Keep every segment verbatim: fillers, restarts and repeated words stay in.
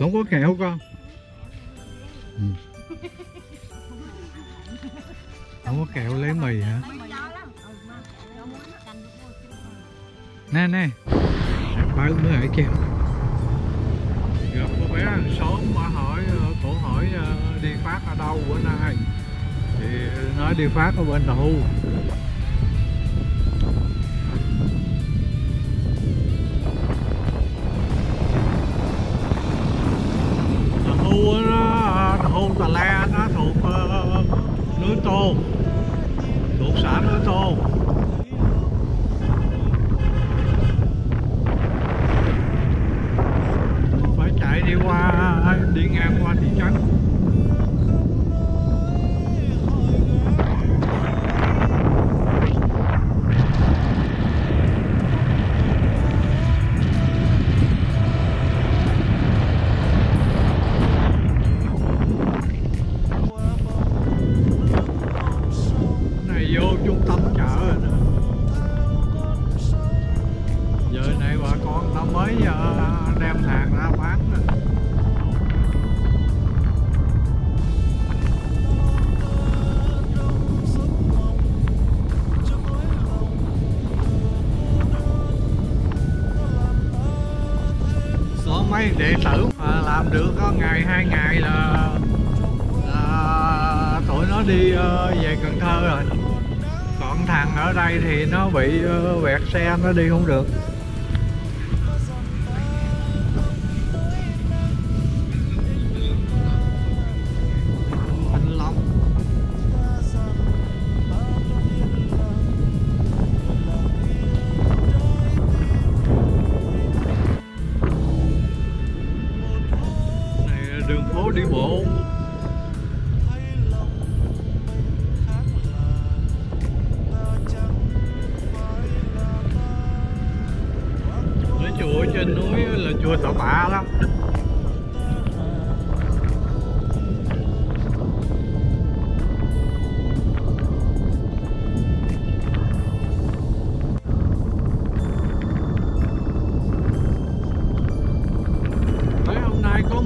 Không có kẹo con. Ừ. Không có kẹo lấy mì hả? Nè nè, ba mới hỏi kêu. Gặp cô bé sớm mà hỏi, cổ hỏi đi phát ở đâu bữa nay. Thì nói đi phát ở bên Tàu. Thôn Tà La nó thuộc uh, núi Tô, thuộc xã núi Tô. Phải chạy đi qua, đi ngang qua thị trấn. Mấy đệ tử mà làm được có ngày hai ngày là, là tụi nó đi về Cần Thơ rồi. Còn thằng ở đây thì nó bị vẹt xe, nó đi không được. Đi bộ cái chùa trên núi là chùa Tà Bạ lắm.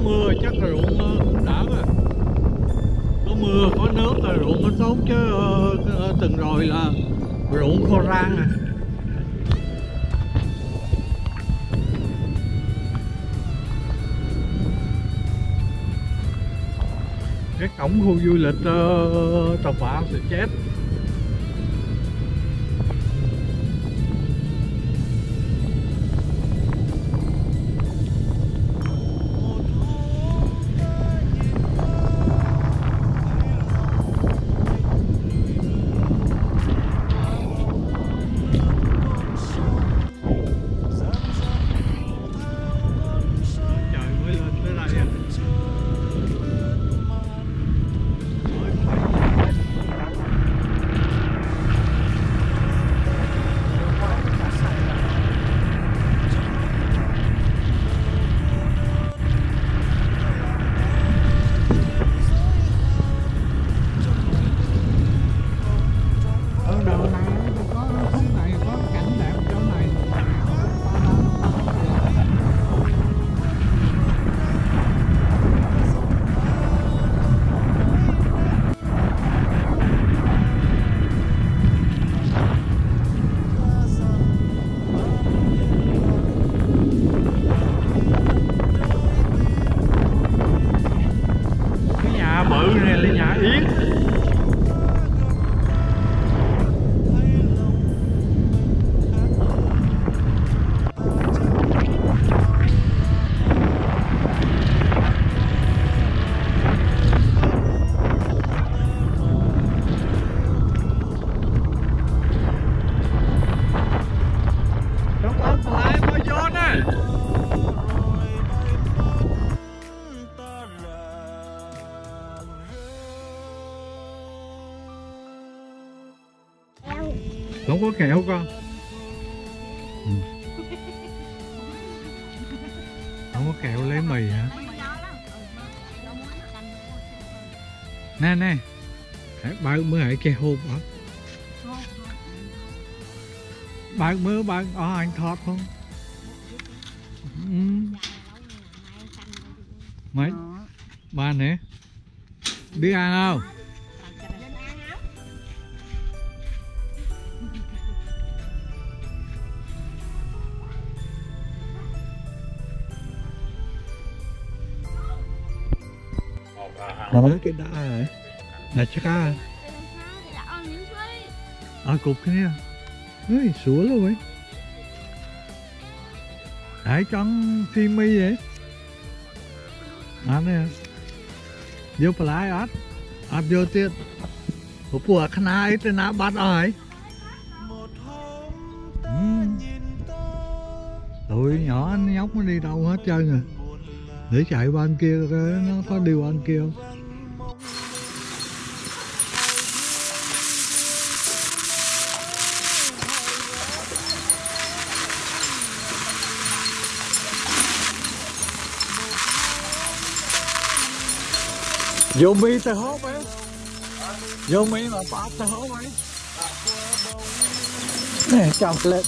Mưa chắc là ruộng đỡ rồi, có mưa có nước là ruộng nó tốt, chứ từng rồi là ruộng khô rang à. Cái cổng khu du lịch uh, Tà Bạ sẽ chết. Không có kẹo con. Ừ. Không có kẹo lấy mì hả? Nè nè, ba mới hãy kẹo hôn hả? Ba mới ba ở anh thọt không? Ừ. Mấy bạn đấy biết ăn không? Nó cái đá này là chắc à? À cục cái này, ơi sủa luôn ấy. Hãy trong phim mi vậy. Anh nè, vô phải lái ắt, ắt vô tiệt. Của của khán ai trên ná bắt rồi. Tụi nhỏ nhóc nó đi đâu hết trơn rồi. Để chạy bên kia nó có điều bên kia không? Vô mi tới hốt ấy. Vô mi mà bát tới hốt ấy. Nè, chocolate.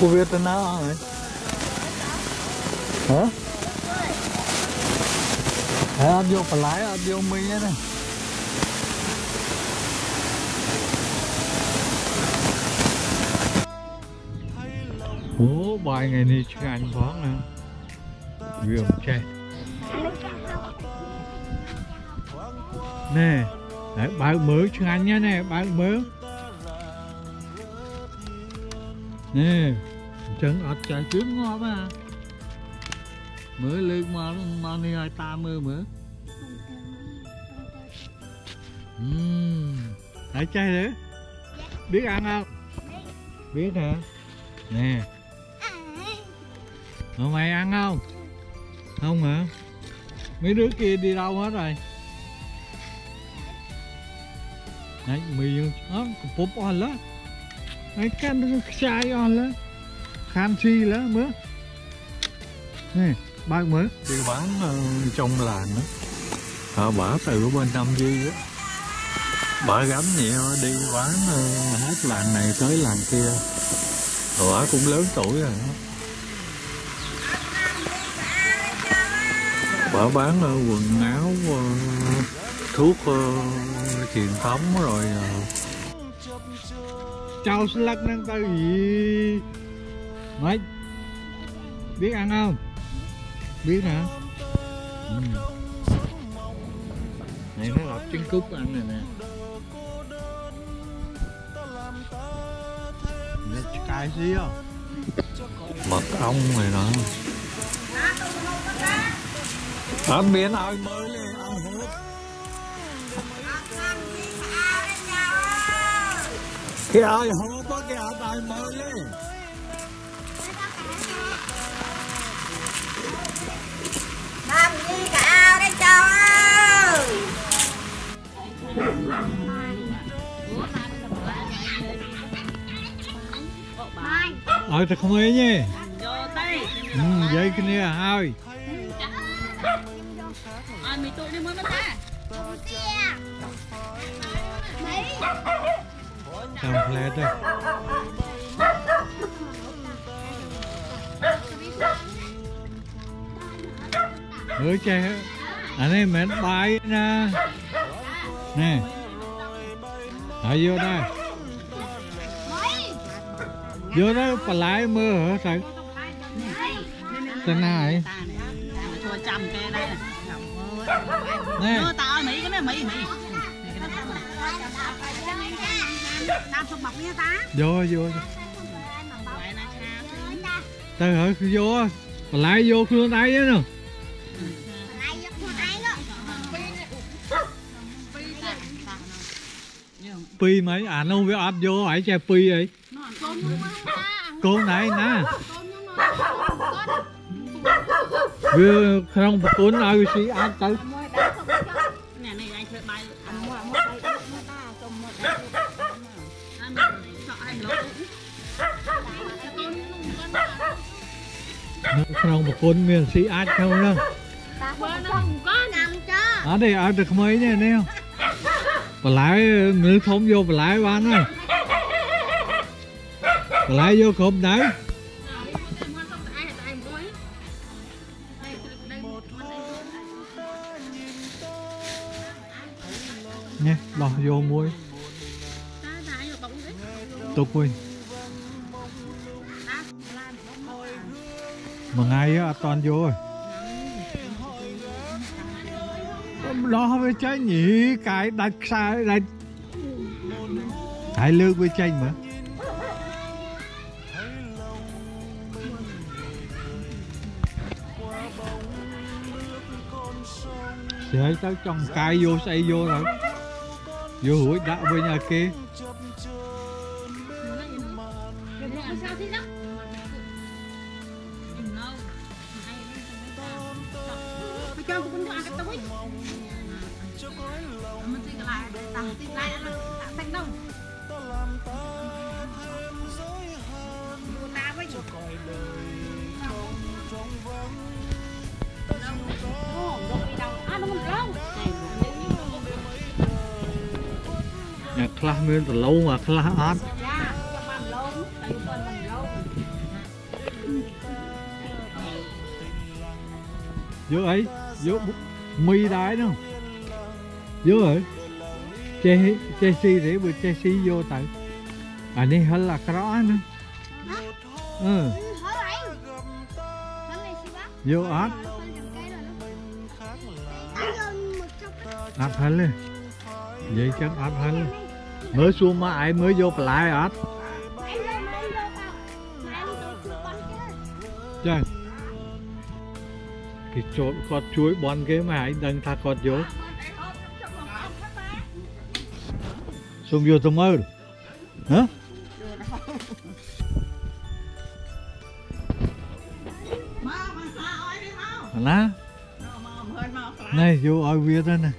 Cô biết tên nào hả? Hả? Hãy ăn vô phải lái, ăn vô mi ấy này. Ủa, bài ngày này chứ anh thoáng nè. Ghiền chê. Nè, đấy, bài mớ chứ anh nhá nè, bài mớ. Nè, chân ọt chạy trước ngon quá à. Mới lên mà mà này ai ta mơ mơ. Ừm, hãy chơi nữa. Biết ăn không? Biết hả? Nè. Hôm nay ăn không? Không hả? Mấy đứa kia đi đâu hết rồi? Đấy, mì ớt, bốp on lắm. Ai can được chai on lá, khan chi lá mớ, nè bao mớ. Đi bán trong làng đó, họ bả từ bên Nam Di á, bả gánh vậy đi bán hết làng này tới làng kia, bả cũng lớn tuổi rồi, bả bán quần áo, thuốc truyền thống rồi. Chào xin lắc nâng tao gì mấy. Biết ăn không? Biết hả? Ừ. Này nó lọc trứng cút ăn này nè. Nó cay xí không? Mật ong này nọ. Ăn miếng ơi mới lên ăn hết. Kìa ơi, hô có kìa, đài mơ lên. Ba đi cả ao đấy chào ơi. Ôi, thật không ấy nhỉ? Ừ, dây cái này à, ơi. Ôi, mì tụi đi mới mất ta. Mấy. Cầm lẹt đây. Hứa chơi hết. Anh em mệt bài nè. Nè. Hãy vô đây. Vô đó phải lái mưa hả thầy? Tên này. Nè. Mưa tao Mỹ cái này Mỹ Mỹ. Vô vô ta hỏi vô còn lại vô khuôn tay nữa. Pi mấy à nó biết áp vô ấy che pi ấy. Cô này nè. Vừa không cuốn ai xí ăn tới. Nè này anh chơi bài ăn mua mua tay mua ta xong một đấy. Ăn sợ anh nó. Không cuốn miền xí ăn không đâu. Ở đây ăn được mấy nha nè. Bà lái nữ thông vô bà lái bán á. Bà lái vô khóm đấy. Nè, bỏ vô muối. Tục quên. Mà ngay á, toàn vô rồi. Đó với chanh nhỉ, cái đặt sai đặt cái lương với chanh mà để tới trong cái vô xây vô rồi vô hủi đã với nhà kia nhà khla miên từ lâu mà khla ăn vô ấy vô mi đái đâu vô ấy chơi chơi si để bữa chơi si vô tại anh ấy hơn là khó nữa ừ vô áp áp hơn lên vậy chắc áp hơn mới xuống mà ai mới vô lại áp trời thì trộn con chuối bón ghế mà anh đang tha con vô xung vô tôm ơi hả này vô ở việt đây này